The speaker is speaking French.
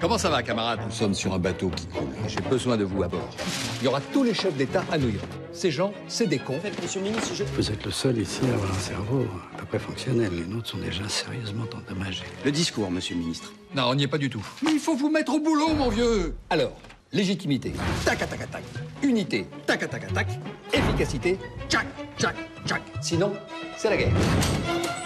Comment ça va, camarade? Nous sommes sur un bateau qui coule. J'ai besoin de vous à bord. Il y aura tous les chefs d'État à New York. Ces gens, c'est des cons. Monsieur le ministre, vous êtes le seul ici à avoir un cerveau à peu près fonctionnel. Les nôtres sont déjà sérieusement endommagés. Le discours, monsieur le ministre. Non, on n'y est pas du tout. Mais il faut vous mettre au boulot, mon vieux. Alors, légitimité, tac, tac, tac. Unité, tac, tac, tac. Efficacité, tchac, tchac, tchac. Sinon, c'est la guerre.